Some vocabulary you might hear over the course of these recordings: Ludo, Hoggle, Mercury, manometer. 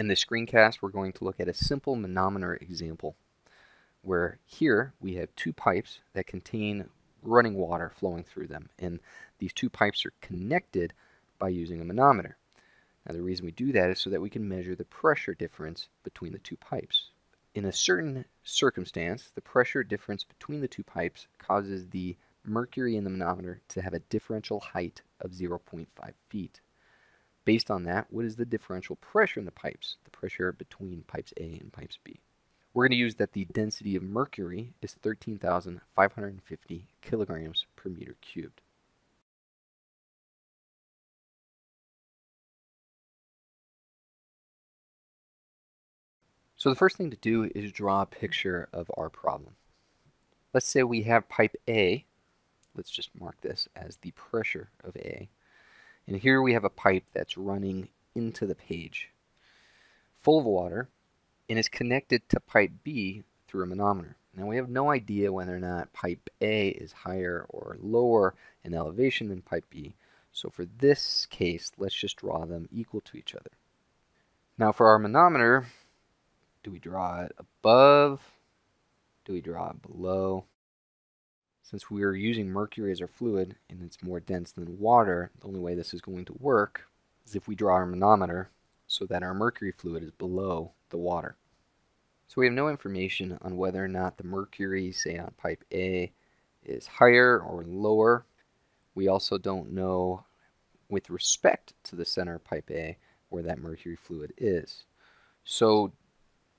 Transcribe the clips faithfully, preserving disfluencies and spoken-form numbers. In this screencast, we're going to look at a simple manometer example where here we have two pipes that contain running water flowing through them, and these two pipes are connected by using a manometer. Now the reason we do that is so that we can measure the pressure difference between the two pipes. In a certain circumstance, the pressure difference between the two pipes causes the mercury in the manometer to have a differential height of zero point five feet. Based on that, what is the differential pressure in the pipes, the pressure between pipes A and pipes B? We're going to use that the density of mercury is thirteen thousand five hundred fifty kilograms per meter cubed. So the first thing to do is draw a picture of our problem. Let's say we have pipe A. Let's just mark this as the pressure of A. And here we have a pipe that's running into the page, full of water, and is connected to pipe B through a manometer. Now we have no idea whether or not pipe A is higher or lower in elevation than pipe B. So for this case, let's just draw them equal to each other. Now for our manometer, do we draw it above? Do we draw it below? Since we are using mercury as our fluid and it's more dense than water, the only way this is going to work is if we draw our manometer so that our mercury fluid is below the water. So we have no information on whether or not the mercury, say on pipe A, is higher or lower. We also don't know with respect to the center of pipe A where that mercury fluid is. So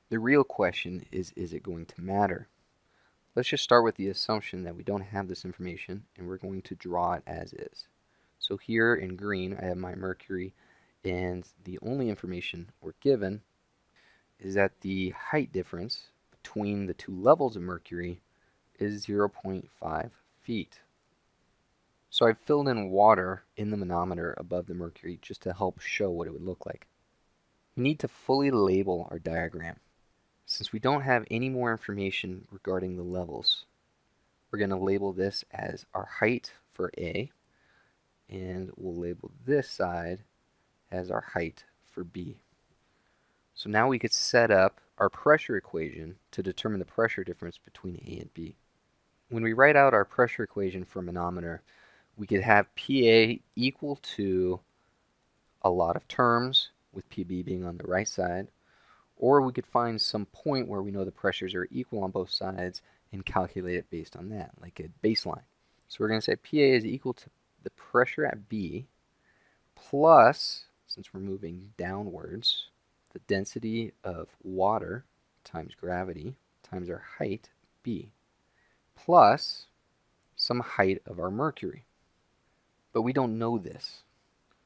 the real question is, is it going to matter? Let's just start with the assumption that we don't have this information, and we're going to draw it as is. So here in green, I have my mercury, and the only information we're given is that the height difference between the two levels of mercury is zero point five feet. So I've filled in water in the manometer above the mercury just to help show what it would look like. We need to fully label our diagram. Since we don't have any more information regarding the levels, we're going to label this as our height for A, and we'll label this side as our height for B. So now we could set up our pressure equation to determine the pressure difference between A and B. When we write out our pressure equation for manometer, we could have P A equal to a lot of terms, with P B being on the right side, or we could find some point where we know the pressures are equal on both sides and calculate it based on that, like a baseline. So we're going to say P A is equal to the pressure at B plus, since we're moving downwards, the density of water times gravity times our height, B, plus some height of our mercury. But we don't know this.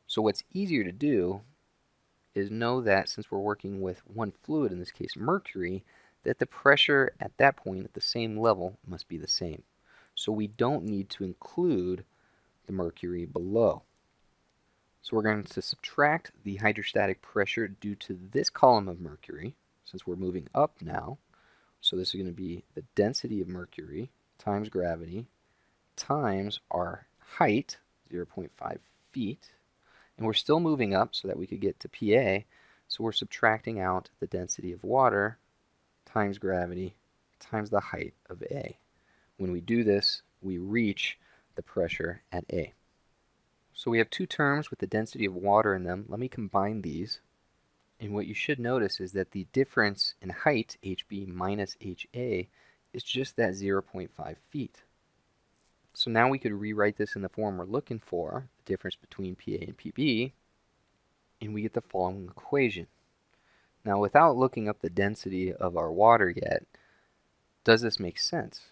So what's easier to do is know that since we're working with one fluid, in this case mercury, that the pressure at that point at the same level must be the same. So we don't need to include the mercury below. So we're going to subtract the hydrostatic pressure due to this column of mercury, since we're moving up now. So this is going to be the density of mercury times gravity times our height, zero point five feet, and we're still moving up so that we could get to P A, so we're subtracting out the density of water times gravity times the height of A. When we do this, we reach the pressure at A. So we have two terms with the density of water in them. Let me combine these. And what you should notice is that the difference in height, H B minus H A, is just that zero point five feet. So now we could rewrite this in the form we're looking for, the difference between P A and P B, and we get the following equation. Now without looking up the density of our water yet, does this make sense?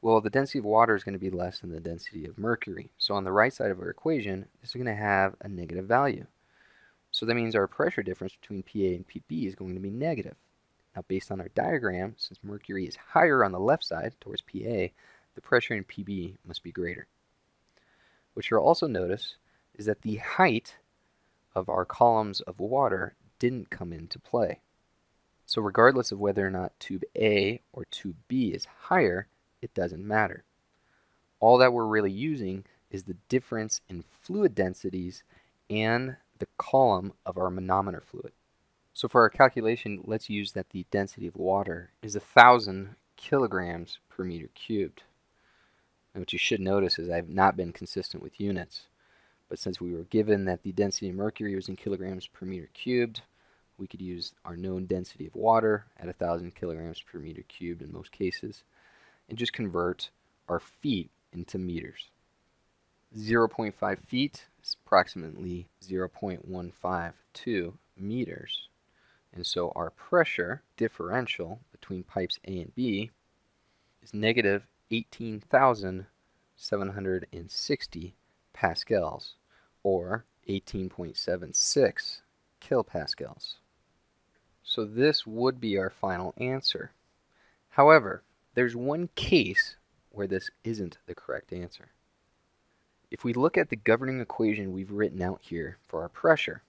Well, the density of water is going to be less than the density of mercury. So on the right side of our equation, this is going to have a negative value. So that means our pressure difference between P A and P B is going to be negative. Now based on our diagram, since mercury is higher on the left side towards P A, the pressure in P B must be greater. What you'll also notice is that the height of our columns of water didn't come into play. So regardless of whether or not tube A or tube B is higher, it doesn't matter. All that we're really using is the difference in fluid densities and the column of our manometer fluid. So for our calculation, let's use that the density of water is one thousand kilograms per meter cubed. And what you should notice is I've not been consistent with units. But since we were given that the density of mercury was in kilograms per meter cubed, we could use our known density of water at one thousand kilograms per meter cubed in most cases, and just convert our feet into meters. zero point five feet is approximately zero point one five two meters. And so our pressure differential between pipes A and B is negative eighteen thousand seven hundred sixty pascals, or eighteen point seven six kilopascals. So this would be our final answer. However, there's one case where this isn't the correct answer. If we look at the governing equation we've written out here for our pressure,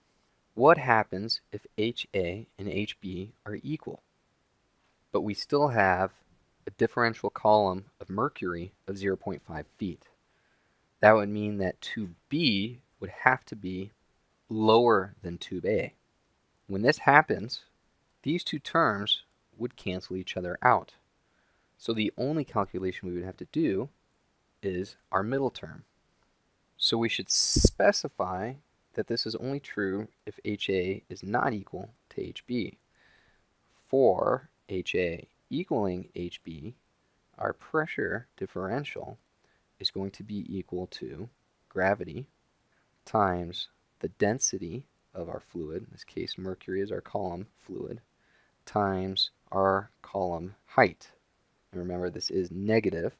what happens if H A and H B are equal, but we still have a differential column of mercury of zero point five feet? That would mean that tube B would have to be lower than tube A. When this happens, these two terms would cancel each other out. So the only calculation we would have to do is our middle term. So we should specify that this is only true if H A is not equal to H B. For H A equaling H B, our pressure differential is going to be equal to gravity times the density of our fluid, in this case mercury is our column fluid, times our column height. And remember, this is negative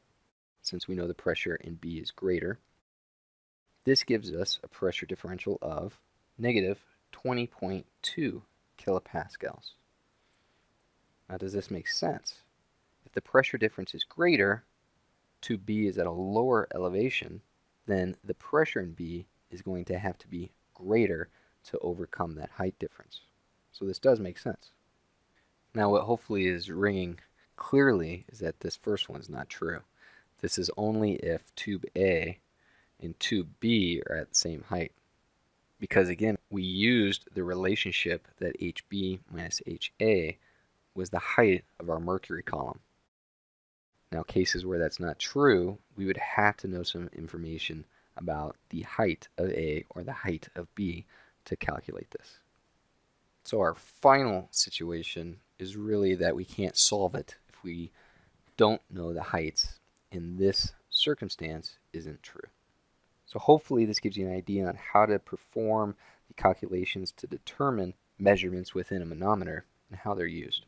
since we know the pressure in B is greater. This gives us a pressure differential of negative twenty point two kilopascals. Now, does this make sense? If the pressure difference is greater, tube B is at a lower elevation, then the pressure in B is going to have to be greater to overcome that height difference. So this does make sense. Now, what hopefully is ringing clearly is that this first one's not true. This is only if tube A and tube B are at the same height, because again, we used the relationship that H B minus H A was the height of our mercury column. Now, cases where that's not true, we would have to know some information about the height of A or the height of B to calculate this. So our final situation is really that we can't solve it if we don't know the heights, and this circumstance isn't true. So hopefully this gives you an idea on how to perform the calculations to determine measurements within a manometer and how they're used.